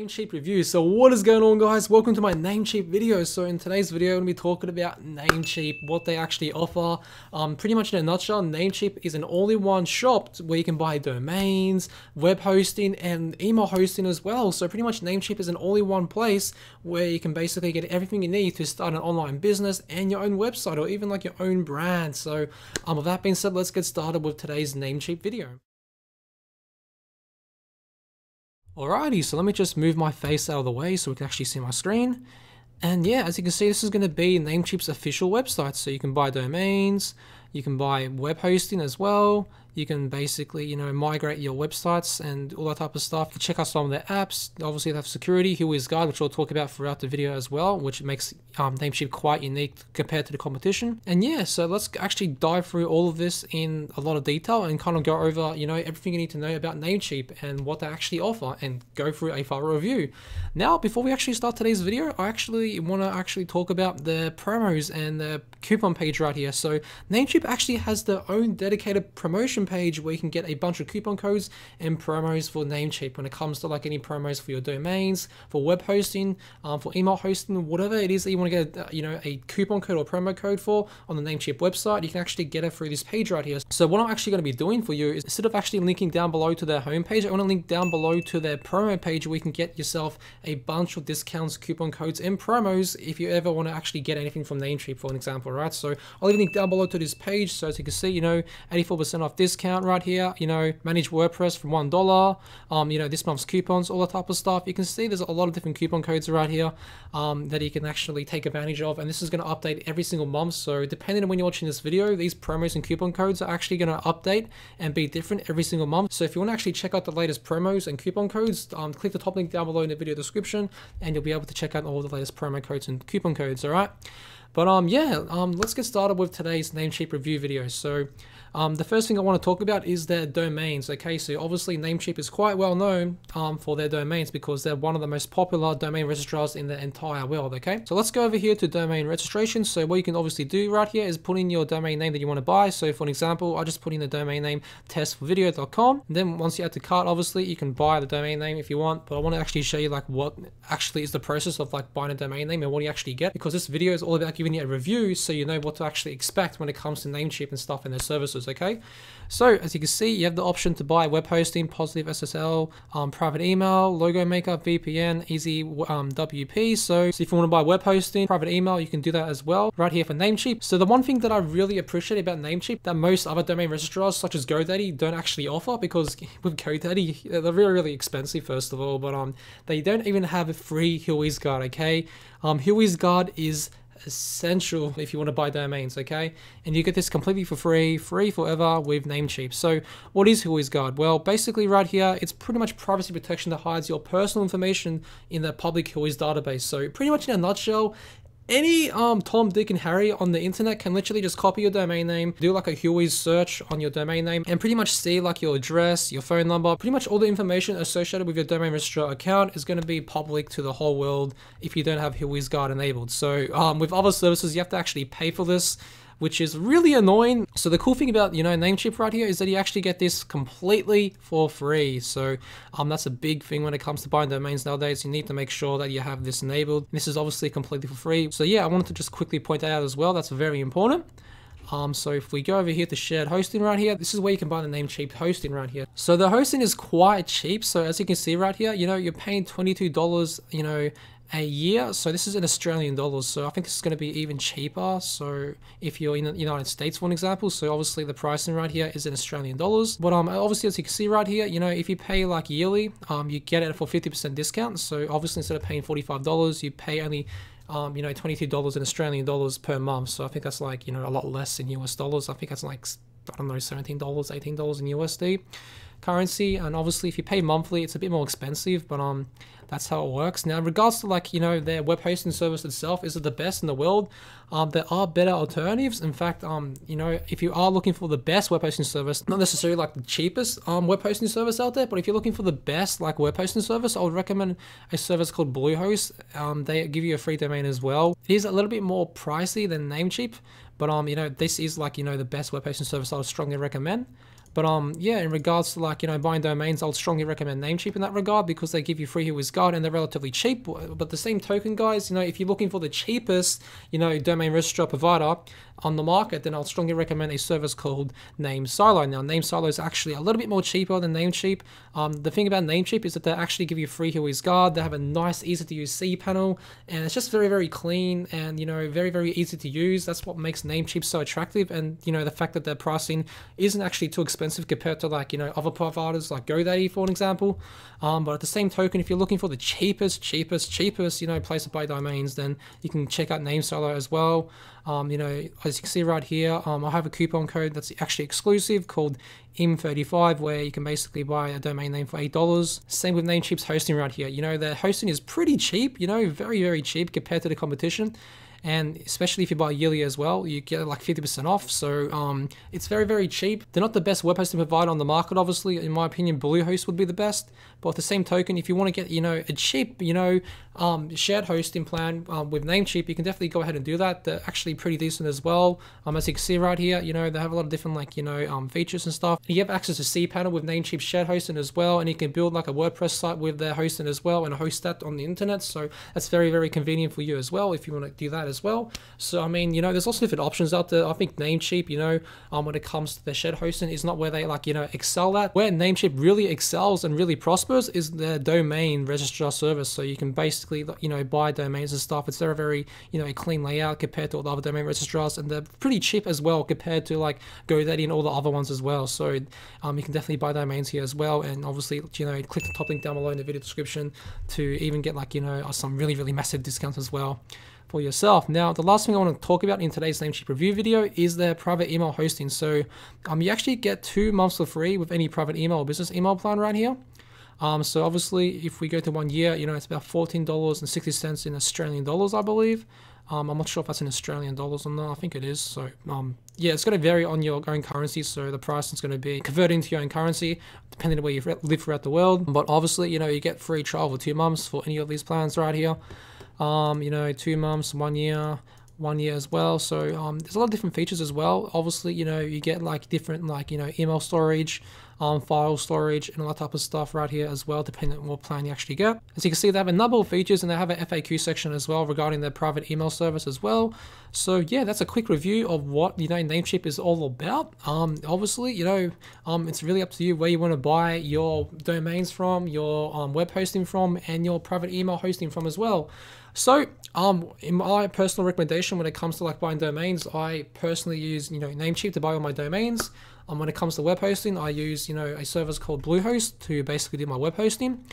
Namecheap review. So what is going on, guys? Welcome to my Namecheap video. So in today's video, I'm going to be talking about Namecheap, what they actually offer. Pretty much in a nutshell, Namecheap is an all-in-one shop where you can buy domains, web hosting, and email hosting as well. So pretty much Namecheap is an all-in-one place where you can basically get everything you need to start an online business and your own website, or even like your own brand. So with that being said, let's get started with today's Namecheap video. Alrighty, so let me just move my face out of the way so we can actually see my screen. And yeah, as you can see, this is going to be Namecheap's official website. So you can buy domains, you can buy web hosting as well. You can basically, you know, migrate your websites and all that type of stuff. You can check out some of their apps. Obviously, they have security, WhoisGuard, which we'll talk about throughout the video as well, which makes Namecheap quite unique compared to the competition. And yeah, so let's actually dive through all of this in a lot of detail and kind of go over, you know, everything you need to know about Namecheap and what they actually offer, and go through a thorough review. Now, before we actually start today's video, I actually want to talk about their promos and their coupon page right here. So Namecheap actually has their own dedicated promotion page where you can get a bunch of coupon codes and promos for Namecheap when it comes to like any promos for your domains, for web hosting, for email hosting, whatever it is that you want to get you know, a coupon code or promo code for on the Namecheap website. You can actually get it through this page right here. So what I'm actually going to be doing for you is, instead of actually linking down below to their homepage, I want to link down below to their promo page where you can get yourself a bunch of discounts, coupon codes, and promos if you ever want to actually get anything from Namecheap, for an example, right? So I'll leave a link down below to this page. So as you can see, you know, 84% off this discount right here, you know, manage WordPress from $1, you know, this month's coupons, all that type of stuff. You can see there's a lot of different coupon codes right here that you can actually take advantage of, and this is going to update every single month. So depending on when you're watching this video, these promos and coupon codes are actually going to update and be different every single month. So if you want to actually check out the latest promos and coupon codes, click the top link down below in the video description, and you'll be able to check out all the latest promo codes and coupon codes, all right? But yeah, let's get started with today's Namecheap review video. So the first thing I want to talk about is their domains. Okay, so obviously Namecheap is quite well known for their domains because they're one of the most popular domain registrars in the entire world. Okay, so let's go over here to domain registration. So what you can obviously do right here is put in your domain name that you want to buy. So for an example, I just put in the domain name testforvideo.com. Then once you add to cart, obviously you can buy the domain name if you want, but I want to actually show you like what actually is the process of like buying a domain name and what you actually get, because this video is all about giving you a review so you know what to actually expect when it comes to Namecheap and stuff and their services. Okay, so as you can see, you have the option to buy web hosting, positive SSL, private email, logo maker, VPN, easy WP. So if you want to buy web hosting, private email, you can do that as well right here for Namecheap. So the one thing that I really appreciate about Namecheap that most other domain registrars such as GoDaddy don't actually offer, because with GoDaddy they're really expensive first of all, but they don't even have a free WhoisGuard. Okay, WhoisGuard is essential if you want to buy domains, okay? And you get this completely for free, free forever with Namecheap. So what is WhoisGuard? Well, basically right here, it's pretty much privacy protection that hides your personal information in the public WhoisGuard database. So pretty much in a nutshell, any Tom, Dick, and Harry on the internet can literally just copy your domain name, do like a WhoisGuard search on your domain name, and pretty much see like your address, your phone number, pretty much all the information associated with your domain registrar account is going to be public to the whole world if you don't have WhoisGuard enabled. So with other services, you have to actually pay for this, which is really annoying. So the cool thing about, you know, Namecheap right here is that you actually get this completely for free. So that's a big thing when it comes to buying domains nowadays. You need to make sure that you have this enabled. This is obviously completely for free. So yeah, I wanted to just quickly point that out as well. That's very important. So if we go over here to shared hosting right here, this is where you can buy the Namecheap hosting right here. So the hosting is quite cheap. So as you can see right here, you know, you're paying $22, you know, a year. So this is in Australian dollars. So I think this is going to be even cheaper. So if you're in the United States, for an example, so obviously the pricing right here is in Australian dollars. But obviously, as you can see right here, you know, if you pay like yearly, you get it for 50% discount. So obviously, instead of paying $45, you pay only you know, $22 in Australian dollars per month. So I think that's like, you know, a lot less in US dollars. I think that's like, I don't know, $17, $18 in USD currency. And obviously, if you pay monthly, it's a bit more expensive, but that's how it works. Now, in regards to like, you know, their web hosting service itself, is it the best in the world? There are better alternatives. In fact, you know, if you are looking for the best web hosting service, not necessarily like the cheapest web hosting service out there, but if you're looking for the best like web hosting service, I would recommend a service called Bluehost. They give you a free domain as well. It is a little bit more pricey than Namecheap, but you know, this is like, you know, the best web hosting service I would strongly recommend. But yeah, in regards to like, you know, buying domains, I'll strongly recommend Namecheap in that regard because they give you free here with WhoisGuard and they're relatively cheap. But the same token, guys, you know, if you're looking for the cheapest, you know, domain registrar provider on the market, then I'll strongly recommend a service called NameSilo. Now, NameSilo is actually a little bit more cheaper than Namecheap. The thing about Namecheap is that they actually give you free here with WhoisGuard. They have a nice, easy to use cPanel, and it's just very, very clean and, you know, very, very easy to use. That's what makes Namecheap so attractive. And, you know, the fact that their pricing isn't actually too expensive compared to like, you know, other providers like GoDaddy, for an example. But at the same token, if you're looking for the cheapest, you know, place to buy domains, then you can check out NameSilo as well. You know, as you can see right here, I have a coupon code that's actually exclusive called IM35, where you can basically buy a domain name for $8. Same with Namecheap's hosting right here. You know, their hosting is pretty cheap, you know, very, very cheap compared to the competition. And especially if you buy yearly as well, you get like 50% off. So it's very, very cheap. They're not the best web hosting provider on the market, obviously. In my opinion, Bluehost would be the best. But at the same token, if you want to get, you know, a cheap, you know, shared hosting plan with Namecheap, you can definitely go ahead and do that. They're actually pretty decent as well. As you can see right here, you know, they have a lot of different like, you know, features and stuff. And you have access to cPanel with Namecheap's shared hosting as well. And you can build like a WordPress site with their hosting as well and host that on the internet. So that's very, very convenient for you as well if you want to do that as well. So I mean, you know, there's lots of different options out there. I think Namecheap, you know, when it comes to their shared hosting, is not where they like, you know, excel at. Where Namecheap really excels and really prospers is their domain registrar service. So you can basically, you know, buy domains and stuff. It's very, very, you know, a clean layout compared to all the other domain registrars, and they're pretty cheap as well compared to like GoDaddy and all the other ones as well. So you can definitely buy domains here as well, and obviously, you know, click the top link down below in the video description to even get like, you know, some really, really massive discounts as well for yourself. Now, the last thing I want to talk about in today's Namecheap review video is their private email hosting. So you actually get 2 months for free with any private email or business email plan right here. So obviously, if we go to 1 year, you know, it's about $14.60 in Australian dollars, I believe. I'm not sure if that's in Australian dollars or not. I think it is. So yeah, it's going to vary on your own currency. So the price is going to be converted into your own currency, depending on where you live throughout the world. But obviously, you know, you get free trial for 2 months for any of these plans right here. You know, 2 months, 1 year, 1 year as well. So there's a lot of different features as well. Obviously, you know, you get like different like, you know, email storage, file storage, and all that type of stuff right here as well, depending on what plan you actually get. As you can see, they have a number of features, and they have an FAQ section as well regarding their private email service as well. So yeah, that's a quick review of what, you know, Namecheap is all about. Obviously, you know, it's really up to you where you want to buy your domains from, your web hosting from, and your private email hosting from as well. So in my personal recommendation when it comes to like buying domains, I personally use, you know, Namecheap to buy all my domains. When it comes to web hosting, I use, you know, a service called Bluehost to basically do my web hosting.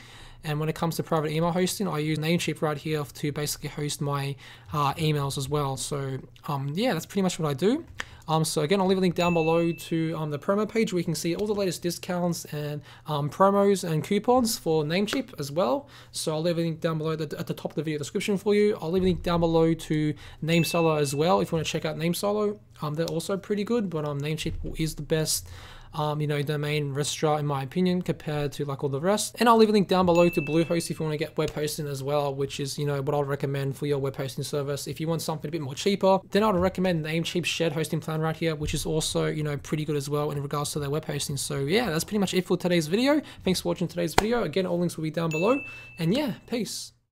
And when it comes to private email hosting, I use Namecheap right here to basically host my emails as well. So yeah, that's pretty much what I do. So again, I'll leave a link down below to the promo page where you can see all the latest discounts and promos and coupons for Namecheap as well. So I'll leave a link down below at the top of the video description for you. I'll leave a link down below to NameSilo as well if you want to check out NameSilo. They're also pretty good, but Namecheap is the best you know, domain registrar in my opinion compared to like all the rest. And I'll leave a link down below to Bluehost if you want to get web hosting as well, which is, you know, what I'll recommend for your web hosting service. If you want something a bit more cheaper, then I'd recommend Namecheap's shared hosting plan right here, which is also, you know, pretty good as well in regards to their web hosting. So yeah, that's pretty much it for today's video. Thanks for watching today's video. Again, all links will be down below, and yeah, peace.